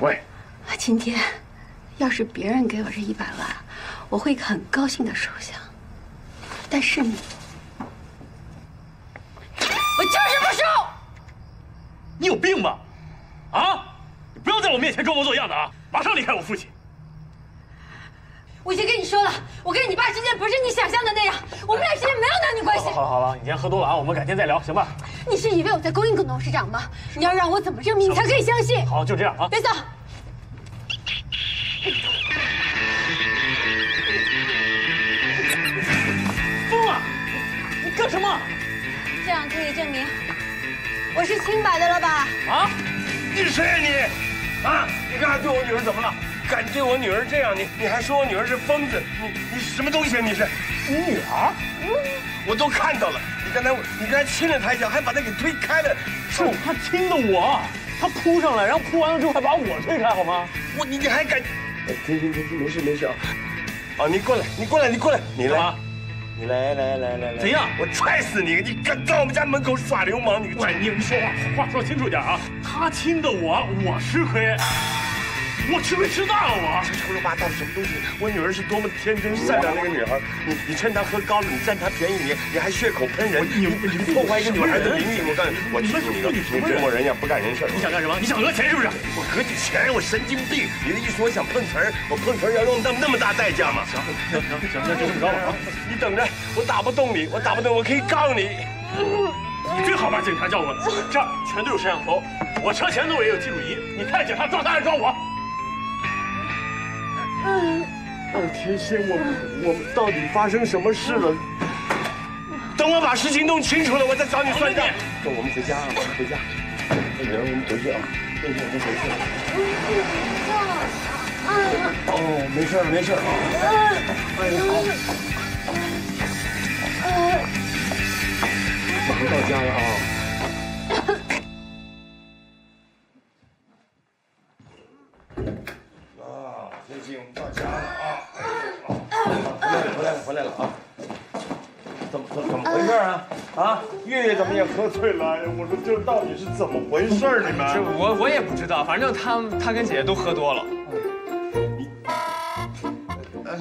喂，今天要是别人给我这一百万，我会很高兴的收下。但是你，我就是不收！你有病吧？啊！你不要在我面前装模作样的啊！ 马上离开我父亲！我已经跟你说了，我跟你爸之间不是你想象的那样，我们俩之间没有男女关系。好了好了，你今天喝多了啊，我们改天再聊，行吧？你是以为我在勾引耿董事长吗？你要让我怎么证明你才可以相信？好，就这样啊！别走。 干什么？这样可以证明我是清白的了吧？啊！你谁呀你？啊！你刚才对我女儿怎么了？敢对我女儿这样，你你还说我女儿是疯子？你你什么东西啊？你是你女儿？嗯，我都看到了。你刚才我你刚才亲了她一下，还把她给推开了。是她亲的我，她扑上来，然后扑完了之后还把我推开，好吗？我你你还敢？哎，停停停停，没事没事啊。啊，你过来，你过来，你过来，你来。 你来来来来来，怎样？我踹死你！你敢在我们家门口耍流氓！你喂，你说话话说清楚点啊！他亲的我，我吃亏，我吃亏吃大了我！这胡说八道什么东西？我女儿是多么天真善良的一个女孩，你你趁她喝高了，你占她便宜，你你还血口喷人，你你破坏一个女孩的名誉，我告诉你，我气死你了！你这种人呀，不干人事儿！你想干什么？你想讹钱是不是？我讹你钱？我神经病！你的意思我想碰瓷儿，我碰瓷儿要用那么那么大代价吗？行行行行，那就这么着吧啊！ 你等着，我打不动你，我打不动，我可以告你。你最好把警察叫过来，这儿全都有摄像头，我车前头也有记录仪，你派警察抓他还是抓我？二天心，我我们到底发生什么事了？等我把事情弄清楚了，我再找你算账。走，我们回家啊，我们回家。那女儿，我们回去啊，那女儿，我们回去。哦，没事没事啊。哎，好。 马上到家了啊！啊，飞机我们到家了啊！回来了，回来了啊！怎么怎怎么回事啊？啊，月月怎么也喝醉了？我说这到底是怎么回事？你们？这我我也不知道，反正他他跟姐姐都喝多了。你，哎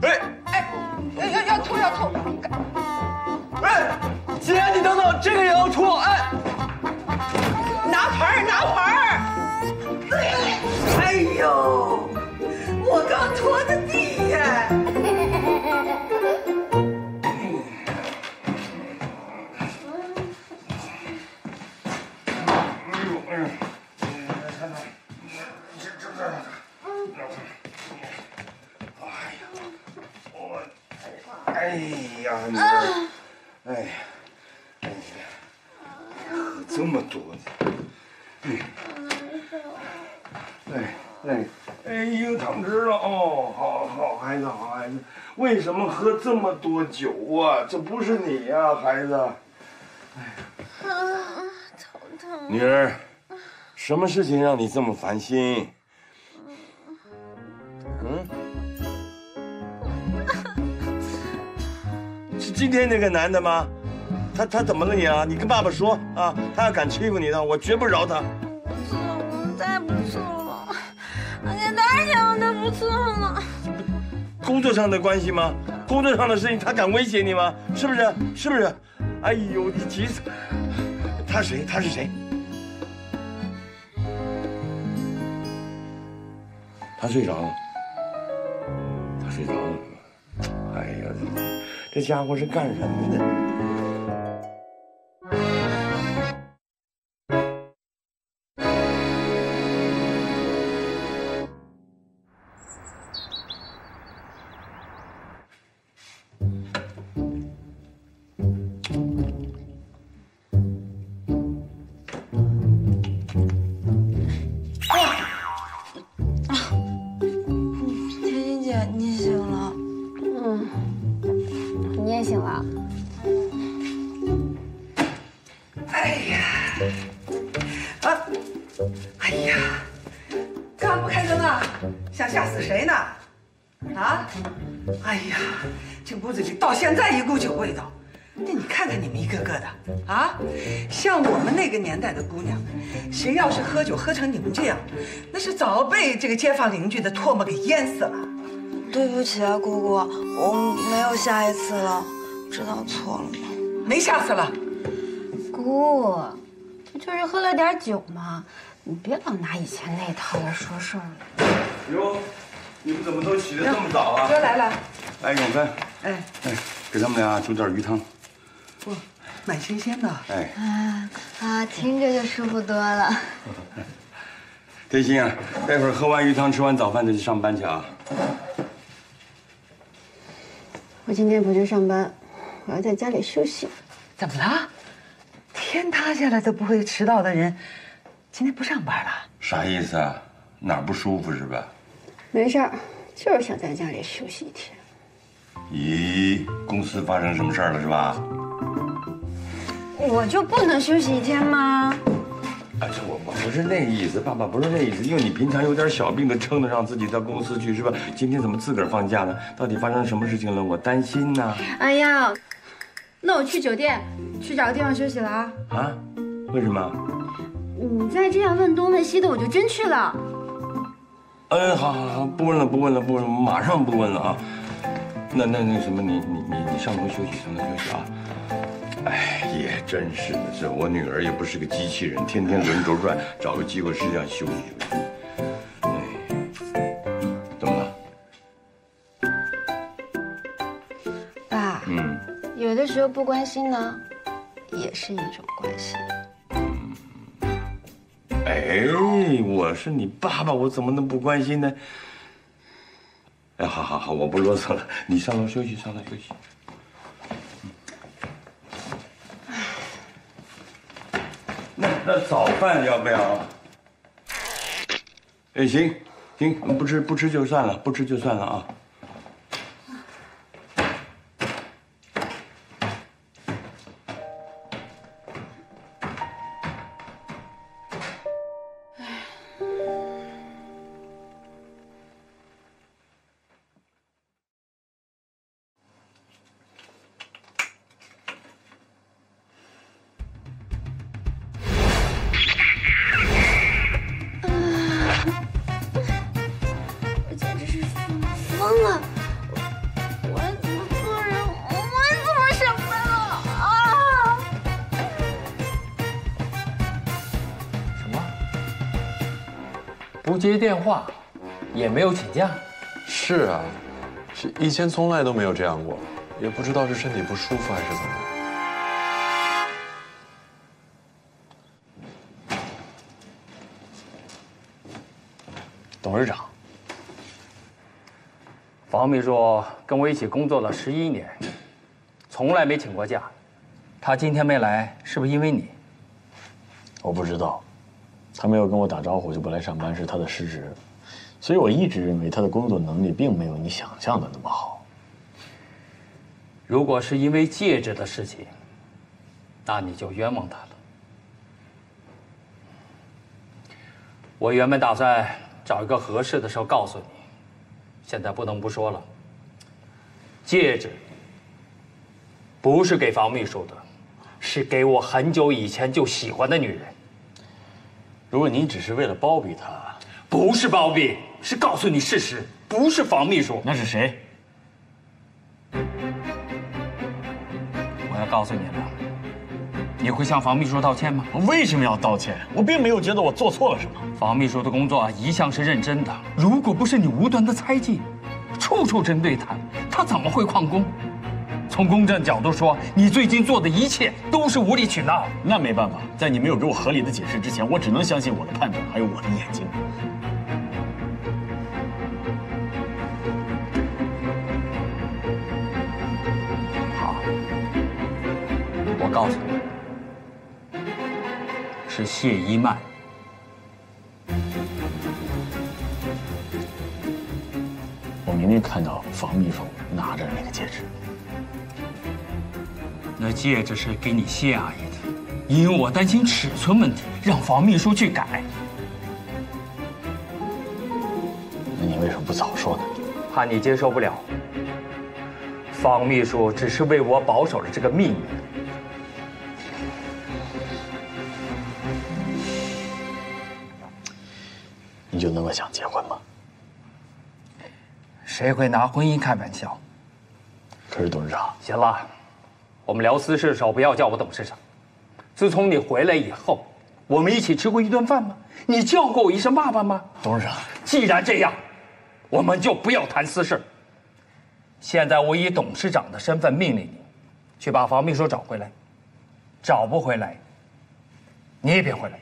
哎哎，要要吐要吐！ 哎，姐，你等等，这个也要吐！哎，拿盆拿盆哎呦，我刚拖的地呀！哎呦，看看，这这这，哎呀，我，哎呀，你。 哎呀，哎呀，喝这么多呢，嗯，哎哎，哎呦，躺直了哦，好好孩子，好孩子，为什么喝这么多酒啊？这不是你呀、啊，孩子。哎呀，啊，头疼。女儿，什么事情让你这么烦心？嗯。 今天那个男的吗？他他怎么了你啊？你跟爸爸说啊，他要敢欺负你的，我绝不饶他。不错，我再不错了，我给他讲的不错了。工作上的关系吗？工作上的事情，他敢威胁你吗？是不是？是不是？哎呦，你急死！他谁？他是谁？他睡着了。他睡着了。哎呀！ 这家伙是干什么的？啊！啊！甜心姐，你醒了？嗯。 你也醒了？哎呀，啊，哎呀，干不开灯啊？想吓死谁呢？啊？哎呀，这屋子里到现在一股酒味道。那你看看你们一个个的啊，像我们那个年代的姑娘，谁要是喝酒喝成你们这样，那是早被这个街坊邻居的唾沫给淹死了。 对不起啊，姑姑，我没有下一次了，知道错了吗？没下次了，姑，不就是喝了点酒吗？你别老拿以前那套来说事儿了。哟，你们怎么都起得这么早啊？哥来了，来给我看。哎哎，给他们俩煮点鱼汤。不，买新鲜的。哎啊啊，听着就舒服多了。天心啊，待会儿喝完鱼汤、吃完早饭再去上班去啊。我今天不去上班，我要在家里休息。怎么了？天塌下来都不会迟到的人，今天不上班了？啥意思啊？哪儿不舒服是吧？ 没事儿，就是想在家里休息一天。咦，公司发生什么事儿了是吧？我就不能休息一天吗？哎，这我我不是那意思，爸爸不是那意思，因为你平常有点小病的，撑得上自己到公司去是吧？今天怎么自个儿放假呢？到底发生什么事情了？我担心呢。哎呀，那我去酒店，去找个地方休息了啊。啊？为什么？你再这样问东问西的，我就真去了。 嗯，好，好，好，不问了，不问了，不问了，马上不问了啊！那那那什么，你你你你上楼休息，上楼休息啊！哎，也真是的，是我女儿也不是个机器人，天天轮轴转，找个机会是要休息休息。哎，怎么了？爸，嗯，有的时候不关心呢，也是一种关心。 哎，我是你爸爸，我怎么能不关心呢？哎，好好好，我不啰嗦了，你上楼休息，上楼休息。那那早饭要不要？哎，行行，不吃不吃就算了，不吃就算了啊。接电话，也没有请假。是啊，是以前从来都没有这样过，也不知道是身体不舒服还是怎么。董事长，王秘书跟我一起工作了十一年，从来没请过假。他今天没来，是不是因为你？我不知道。 他没有跟我打招呼就不来上班是他的失职，所以我一直认为他的工作能力并没有你想象的那么好。如果是因为戒指的事情，那你就冤枉他了。我原本打算找一个合适的时候告诉你，现在不能不说了。戒指不是给房秘书的，是给我很久以前就喜欢的女人。 如果你只是为了包庇他，不是包庇，是告诉你事实，不是房秘书，那是谁？我要告诉你了，你会向房秘书道歉吗？我为什么要道歉？我并没有觉得我做错了什么。房秘书的工作一向是认真的，如果不是你无端的猜忌，处处针对他，他怎么会旷工？从公正角度说，你最近做的一切都是无理取闹。那没办法，在你没有给我合理的解释之前，我只能相信我的判断，还有我的眼睛。好，我告诉你，是谢依曼。我明明看到房秘书拿着那个戒指。 那戒指是给你谢阿姨的，因为我担心尺寸问题，让房秘书去改。那你为什么不早说呢？怕你接受不了。房秘书只是为我保守了这个秘密。你就那么想结婚吗？谁会拿婚姻开玩笑？可是董事长，行了。 我们聊私事的时候，不要叫我董事长。自从你回来以后，我们一起吃过一顿饭吗？你叫过我一声爸爸吗？董事长，既然这样，我们就不要谈私事。现在我以董事长的身份命令你，去把房秘书找回来，找不回来，你也别回来。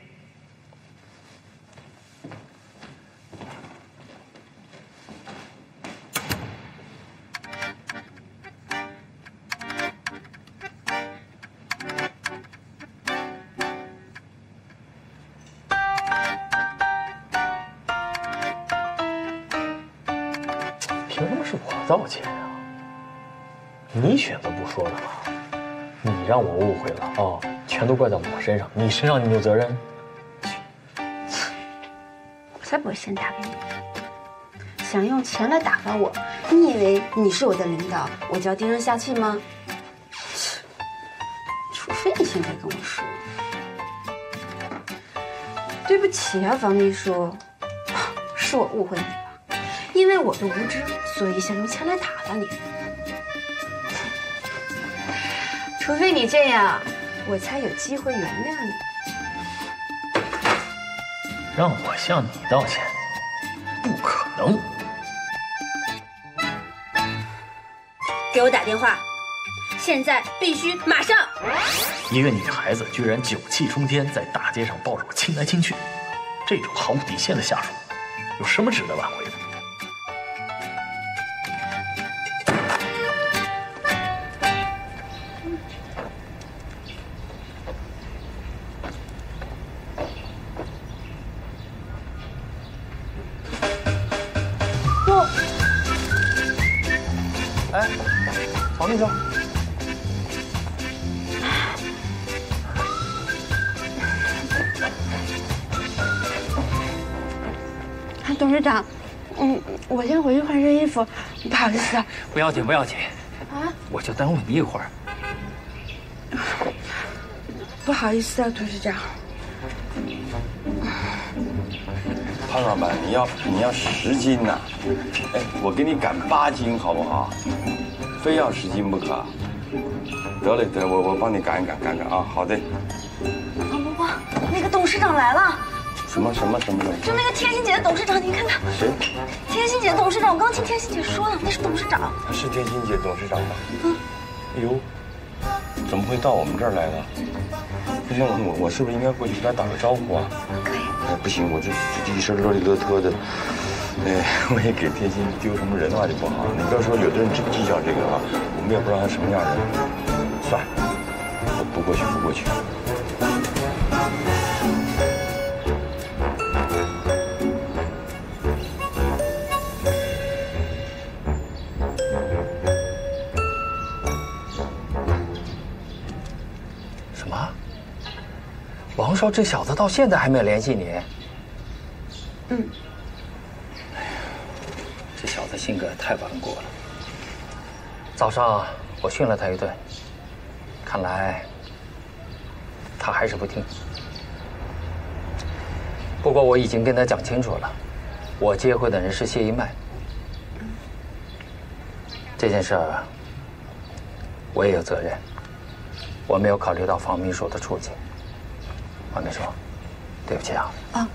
道歉呀！你选择不说的嘛，你让我误会了啊、哦，全都怪在我身上，你身上你有责任。我才不会先打给你，想用钱来打发我，你以为你是我的领导，我就要低声下气吗？除非你现在跟我说，对不起啊，房秘书，是我误会你了。 因为我的无知，所以想用钱来打发你。除非你这样，我才有机会原谅你。让我向你道歉，不可能。给我打电话，现在必须马上。一个女孩子居然酒气冲天，在大街上抱着我亲来亲去，这种毫无底线的下属，有什么值得挽回的？ 董事长，嗯，我先回去换身衣服，不好意思啊。不要紧，不要紧。啊！我就耽误你一会儿。不好意思啊，董事长。潘老板，你要你要十斤呐、啊？哎，我给你赶八斤好不好？非要十斤不可。得嘞，得，我我帮你赶一赶，赶赶啊！好的。啊，伯伯，那个董事长来了。 什么什么什么的？就那个天心姐的董事长，你看他谁？天心姐董事长，我刚听天心姐说了，那是董事长。他是天心姐董事长吗？嗯。哎呦，怎么会到我们这儿来了？不行，我我是不是应该过去给他打个招呼啊？可以。哎，不行，我这这一身啰里啰嗦的，哎，万一给天心丢什么人的话就不好。你不要说有的人只计较这个啊，我们也不知道他什么样的人。算了，我不过去，不过去。 王少这小子到现在还没有联系你。嗯。哎呀，这小子性格太顽固了。早上我训了他一顿，看来他还是不听。不过我已经跟他讲清楚了，我接回的人是谢一麦。这件事儿我也有责任，我没有考虑到房秘书的处境。 王秘书，对不起啊！哦，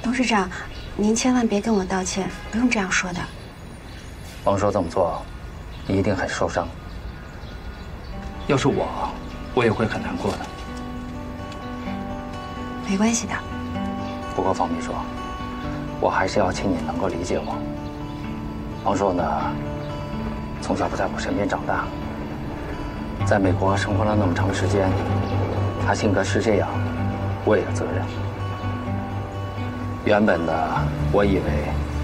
董事长，您千万别跟我道歉，不用这样说的。王叔这么做，你一定很受伤。要是我，我也会很难过的。没关系的。不过，王秘书，我还是要请你能够理解我。王叔呢，从小不在我身边长大，在美国生活了那么长时间，他性格是这样。 我也有责任。原本呢，我以为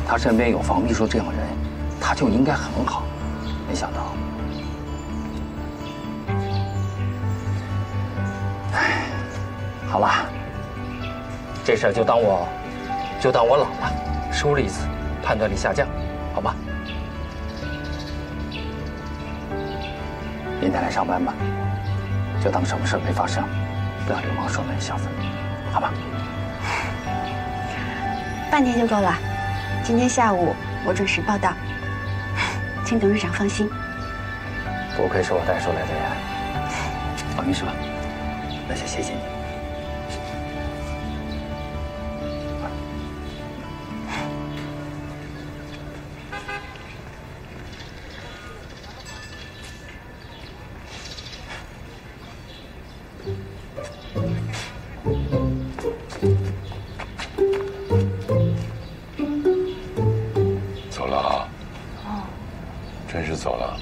他身边有房秘书这样的人，他就应该很好，没想到，唉，好了，这事儿就当我，就当我老了，输了一次，判断力下降，好吧？明天来上班吧，就当什么事没发生。 不要流氓说那小子，好吧？半天就够了。今天下午我准时报到，请董事长放心。不愧是我带出来的人，王秘书，那就谢谢你。真是走了。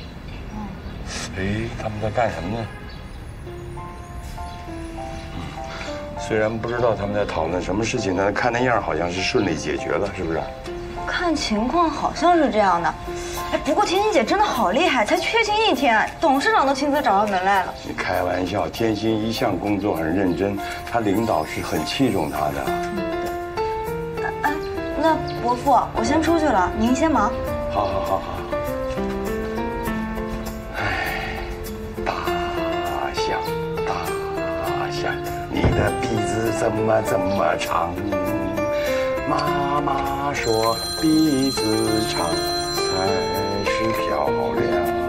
哎，他们在干什么呢？嗯，虽然不知道他们在讨论什么事情，但看那样好像是顺利解决了，是不是？看情况好像是这样的。哎，不过甜心姐真的好厉害，才缺勤一天，董事长都亲自找上门来了。你开玩笑，甜心一向工作很认真，她领导是很器重她的。 那伯父，我先出去了，您先忙。好，好，好，好。哎，大象，大象，你的鼻子怎么这么长？妈妈说，鼻子长才是漂亮。